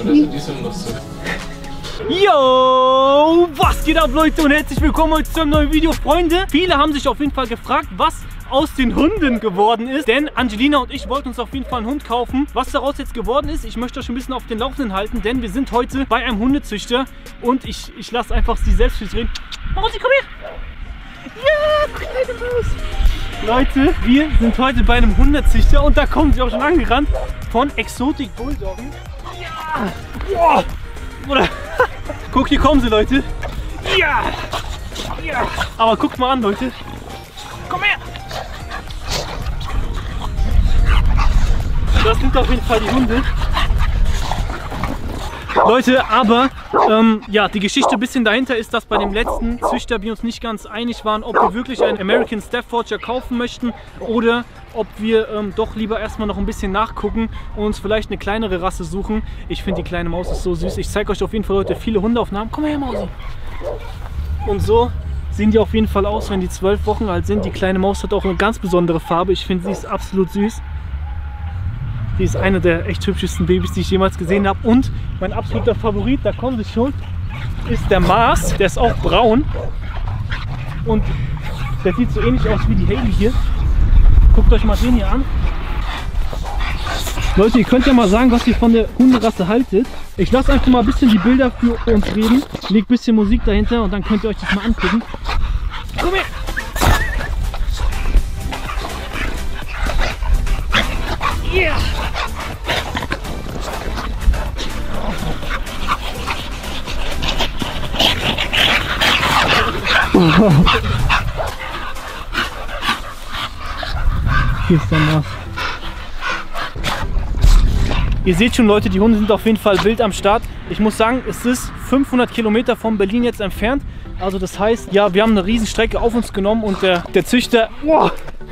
Oder sind die so noch so? Yo, was geht ab, Leute, und herzlich willkommen heute zu einem neuen Video, Freunde. Viele haben sich auf jeden Fall gefragt, was aus den Hunden geworden ist, denn Angelina und ich wollten uns auf jeden Fall einen Hund kaufen. Was daraus jetzt geworden ist, ich möchte euch ein bisschen auf den Laufenden halten, denn wir sind heute bei einem Hundezüchter und ich lasse einfach sie selbst reden. Marotti, komm her! Ja, kleine Maus! Leute, wir sind heute bei einem Hundezüchter und da kommen sie auch schon angerannt von Exotic Bulldog. Ja! Boah! Oder? Guck, hier kommen sie, Leute. Ja! Ja! Aber guckt mal an, Leute. Komm her! Das sind auf jeden Fall die Hunde. Leute, aber ja, die Geschichte ein bisschen dahinter ist, dass bei dem letzten Züchter wir uns nicht ganz einig waren, ob wir wirklich einen American Staffordshire kaufen möchten oder ob wir doch lieber erstmal noch ein bisschen nachgucken und uns vielleicht eine kleinere Rasse suchen. Ich finde, die kleine Maus ist so süß. Ich zeige euch auf jeden Fall heute viele Hundeaufnahmen. Komm her, Mausi. Und so sehen die auf jeden Fall aus, wenn die 12 Wochen alt sind. Die kleine Maus hat auch eine ganz besondere Farbe. Ich finde, sie ist absolut süß. Die ist eine der echt hübschesten Babys, die ich jemals gesehen habe. Und mein absoluter Favorit, da kommen sie schon, ist der Mars. Der ist auch braun. Und der sieht so ähnlich aus wie die Hailey hier. Guckt euch mal den hier an. Leute, ihr könnt ja mal sagen, was ihr von der Hunderasse haltet. Ich lasse einfach mal ein bisschen die Bilder für uns reden. Legt ein bisschen Musik dahinter und dann könnt ihr euch das mal angucken. Komm her! Yeah. Hier ist der Mars. Ihr seht schon, Leute, die Hunde sind auf jeden Fall wild am Start. Ich muss sagen, es ist 500 Kilometer von Berlin jetzt entfernt. Also das heißt, ja, wir haben eine Riesenstrecke auf uns genommen und der Züchter... Oh,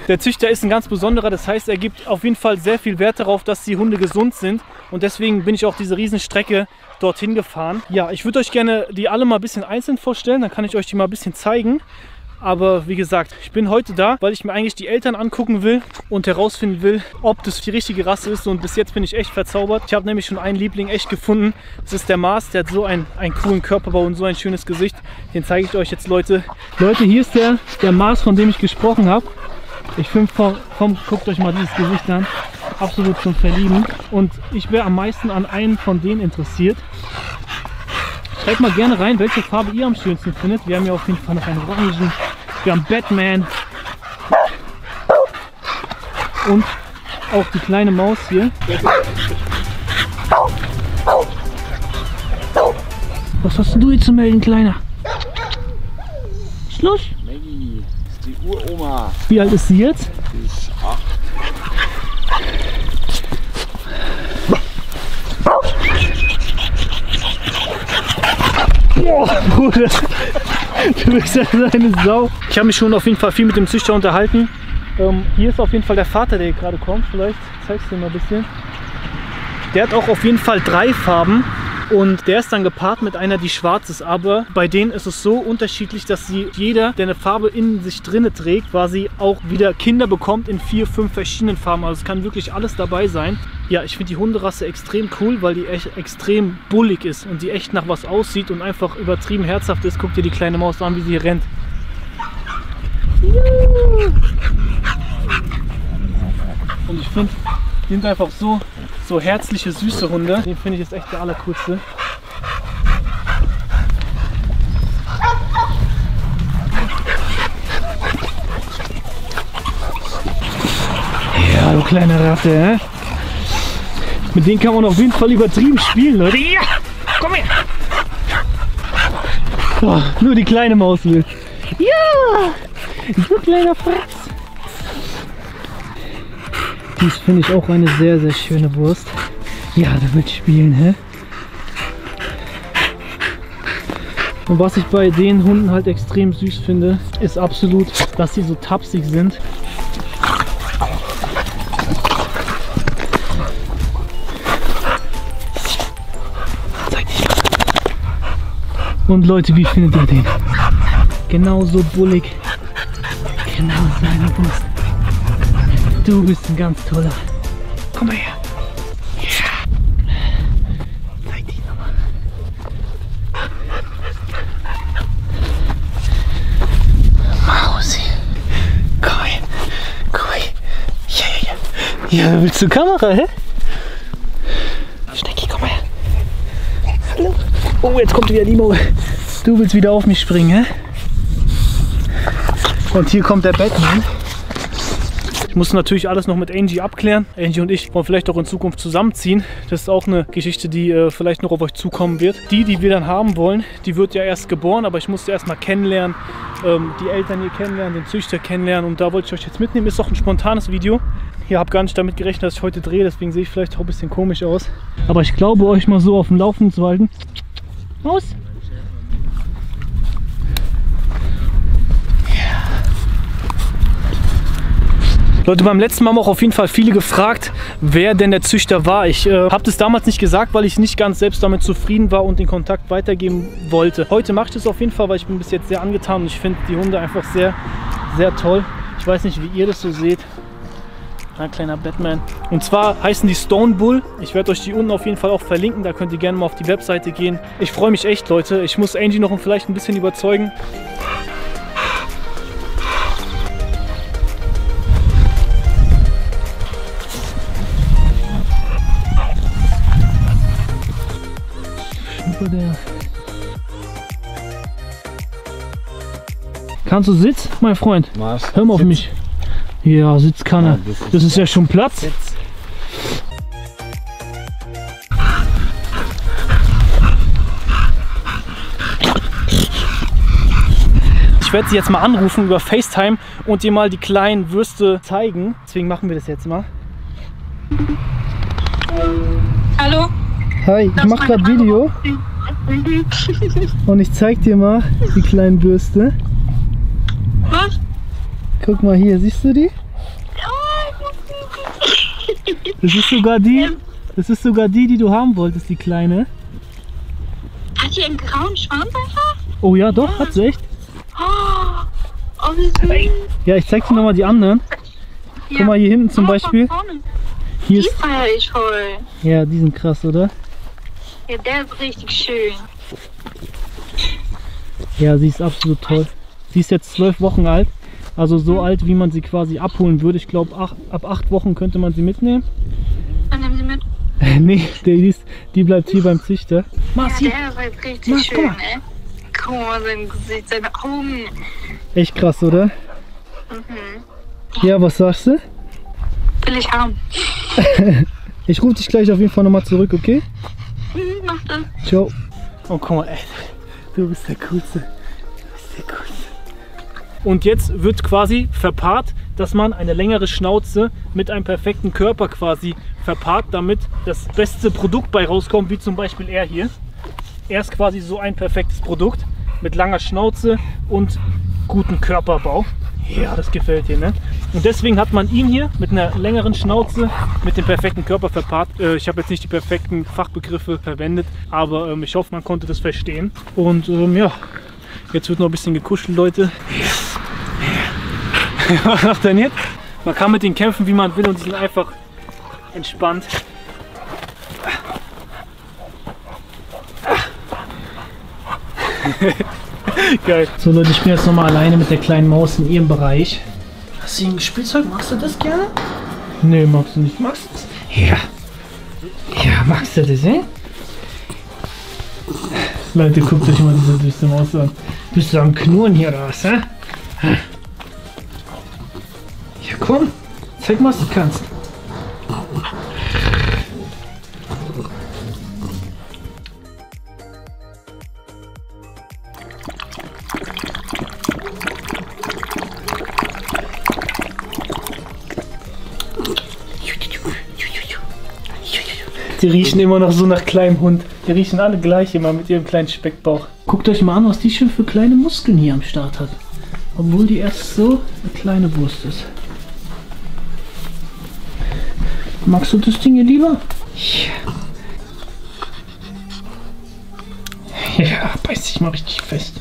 der Züchter ist ein ganz besonderer, das heißt, er gibt auf jeden Fall sehr viel Wert darauf, dass die Hunde gesund sind. Und deswegen bin ich auch diese Riesenstrecke dorthin gefahren. Ja, ich würde euch gerne die alle mal ein bisschen einzeln vorstellen, dann kann ich euch die mal ein bisschen zeigen. Aber wie gesagt, ich bin heute da, weil ich mir eigentlich die Eltern angucken will und herausfinden will, ob das die richtige Rasse ist. Und bis jetzt bin ich echt verzaubert. Ich habe nämlich schon einen Liebling echt gefunden. Das ist der Mars, der hat so einen coolen Körperbau und so ein schönes Gesicht. Den zeige ich euch jetzt, Leute. Leute, hier ist der Mars, von dem ich gesprochen habe. Ich bin komm, guckt euch mal dieses Gesicht an. Absolut zum Verlieben. Und ich wäre am meisten an einen von denen interessiert. Schreibt mal gerne rein, welche Farbe ihr am schönsten findet. Wir haben ja auf jeden Fall noch einen Orangen. Wir haben Batman. Und auch die kleine Maus hier. Was hast du jetzt zu melden, Kleiner? Schluss? Maggie. Die Uroma. Wie alt ist sie jetzt? Die ist 8. Oh, Bruder, du bist ja so eine Sau. Ich habe mich schon auf jeden Fall viel mit dem Züchter unterhalten. Hier ist auf jeden Fall der Vater, der hier gerade kommt. Vielleicht zeigst du dir mal ein bisschen. Der hat auch auf jeden Fall 3 Farben. Und der ist dann gepaart mit einer, die schwarz ist. Aber bei denen ist es so unterschiedlich, dass jeder, der eine Farbe in sich drinne trägt, quasi auch wieder Kinder bekommt in 4, 5 verschiedenen Farben. Also es kann wirklich alles dabei sein. Ja, ich finde die Hunderasse extrem cool, weil die echt extrem bullig ist und die echt nach was aussieht und einfach übertrieben herzhaft ist. Guckt ihr die kleine Maus an, wie sie hier rennt. Und ich finde, die sind einfach so herzliche, süße Hunde. Den finde ich jetzt echt der allercoolste. Ja, du kleine Ratte, hä? Mit denen kann man auf jeden Fall übertrieben spielen, Leute. Ja, komm her! Oh, nur die kleine Maus will. Ja! Du kleiner Fratz! Dies finde ich auch eine sehr, sehr schöne Wurst. Ja, da wird spielen, hä? Und was ich bei den Hunden halt extrem süß finde, ist absolut, dass sie so tapsig sind. Und Leute, wie findet ihr den? Genauso bullig. Genau seine Wurst. Du bist ein ganz toller. Komm mal her. Ja. Ja, willst du Kamera, hä? Schnecki, komm mal her. Hallo. Oh, jetzt kommt wieder Limo. Du willst wieder auf mich springen, hä? Und hier kommt der Batman. Ich muss natürlich alles noch mit Angie abklären. Angie und ich wollen vielleicht auch in Zukunft zusammenziehen. Das ist auch eine Geschichte, die vielleicht noch auf euch zukommen wird. Die wir dann haben wollen, die wird ja erst geboren, aber ich musste erst mal kennenlernen, die Eltern hier kennenlernen, den Züchter kennenlernen, und da wollte ich euch jetzt mitnehmen. Ist doch ein spontanes Video. Ich habe gar nicht damit gerechnet, dass ich heute drehe, deswegen sehe ich vielleicht auch ein bisschen komisch aus. Aber ich glaube, euch mal so auf dem Laufenden zu halten. Maus! Leute, beim letzten Mal haben auch auf jeden Fall viele gefragt, wer denn der Züchter war. Ich habe das damals nicht gesagt, weil ich nicht ganz selbst damit zufrieden war und den Kontakt weitergeben wollte. Heute mache ich das auf jeden Fall, weil ich bin bis jetzt sehr angetan und ich finde die Hunde einfach sehr, sehr toll. Ich weiß nicht, wie ihr das so seht. Ein kleiner Batman. Und zwar heißen die Stone Bull. Ich werde euch die unten auf jeden Fall auch verlinken. Da könnt ihr gerne mal auf die Webseite gehen. Ich freue mich echt, Leute. Ich muss Angie noch vielleicht ein bisschen überzeugen. Kannst du sitzen, mein Freund? Mars, hör mal auf mich. Ja, Sitz kann er. Das ist ja schon Platz. Sitz. Ich werde sie jetzt mal anrufen über FaceTime und ihr mal die kleinen Würste zeigen. Deswegen machen wir das jetzt mal. Hallo? Hi, ich mache gerade Video. Und ich zeig dir mal die kleinen Bürste. Was? Guck mal hier, siehst du die? Das ist sogar die, die du haben wolltest, die kleine. Hat die einen grauen Schwanzeifer? Oh ja, doch, ja. Hat sie echt. Oh, wie süß. Ja, ich zeig dir nochmal die anderen. Ja. Guck mal hier hinten zum Beispiel. Hier die feiere ich voll. Ja, die sind krass, oder? Ja, der ist richtig schön. Ja, sie ist absolut toll. Sie ist jetzt 12 Wochen alt, also so alt, wie man sie quasi abholen würde. Ich glaube, ab 8 Wochen könnte man sie mitnehmen. Dann nehmen sie mit? Nee, die bleibt hier beim Züchter. Marci, ja, der ist richtig schön, guck mal. Ey. Guck mal, sein Gesicht, seine Augen. Echt krass, oder? Mhm. Ja, was sagst du? Will ich haben. Ich rufe dich gleich auf jeden Fall nochmal zurück, okay? Mach das. Ciao. Oh, guck mal, ey. Du bist der Coolste. Und jetzt wird quasi verpaart, dass man eine längere Schnauze mit einem perfekten Körper quasi verpaart, damit das beste Produkt bei rauskommt, wie zum Beispiel er hier. Er ist quasi so ein perfektes Produkt mit langer Schnauze und gutem Körperbau. Ja, das gefällt dir, ne? Und deswegen hat man ihn hier mit einer längeren Schnauze mit dem perfekten Körper verpaart. Ich habe jetzt nicht die perfekten Fachbegriffe verwendet, aber ich hoffe, man konnte das verstehen. Und ja, jetzt wird noch ein bisschen gekuschelt, Leute. Was macht denn jetzt? Man kann mit denen kämpfen, wie man will, und sie sind einfach entspannt. Geil. So Leute, ich bin jetzt nochmal alleine mit der kleinen Maus in ihrem Bereich. Hast du ein Spielzeug? Magst du das gerne? Nee, magst du nicht. Magst du das? Ja. Ja, magst du das, eh? Leute, guckt euch mal diese süße Maus an. Bist du am Knurren hier oder was, hä? Ja, komm. Zeig mal, was du kannst. Die riechen immer noch so nach kleinem Hund. Die riechen alle gleich immer mit ihrem kleinen Speckbauch. Guckt euch mal an, was die schon für kleine Muskeln hier am Start hat. Obwohl die erst so eine kleine Brust ist. Magst du das Ding hier lieber? Ja. Ja, beiß dich mal richtig fest.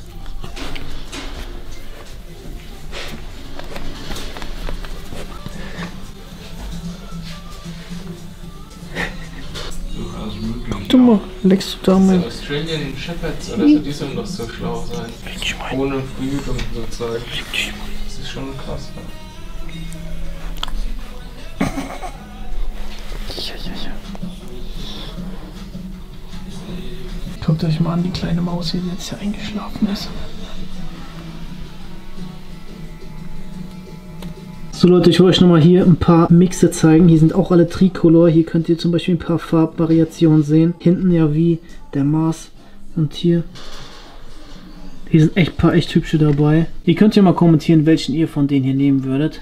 Leckst du damit? So Australian Shepherds oder so, die sollen doch so schlau sein. Ohne Verhütung sozusagen. Das ist schon krass. Ne? Guckt euch mal an, die kleine Maus, die jetzt hier eingeschlafen ist. So Leute, ich wollte euch nochmal hier ein paar Mixe zeigen. Hier sind auch alle Tricolor. Hier könnt ihr zum Beispiel ein paar Farbvariationen sehen. Hinten ja wie der Mars und hier. Hier sind echt ein paar echt hübsche dabei. Ihr könnt ja mal kommentieren, welchen ihr von denen hier nehmen würdet.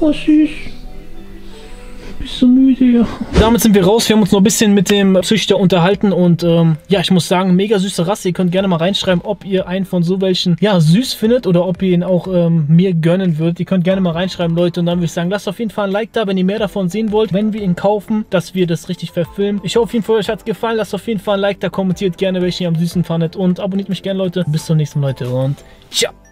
Oh süß. Bist du müde, ja. Damit sind wir raus. Wir haben uns noch ein bisschen mit dem Züchter unterhalten und ja, ich muss sagen, mega süße Rasse. Ihr könnt gerne mal reinschreiben, ob ihr einen von so welchen ja süß findet oder ob ihr ihn auch mir gönnen würdet. Ihr könnt gerne mal reinschreiben, Leute. Und dann würde ich sagen, lasst auf jeden Fall ein Like da, wenn ihr mehr davon sehen wollt, wenn wir ihn kaufen, dass wir das richtig verfilmen. Ich hoffe, auf jeden Fall euch hat es gefallen. Lasst auf jeden Fall ein Like da, kommentiert gerne, welchen ihr am süßen fandet und abonniert mich gerne, Leute. Bis zum nächsten Mal, Leute, und ciao.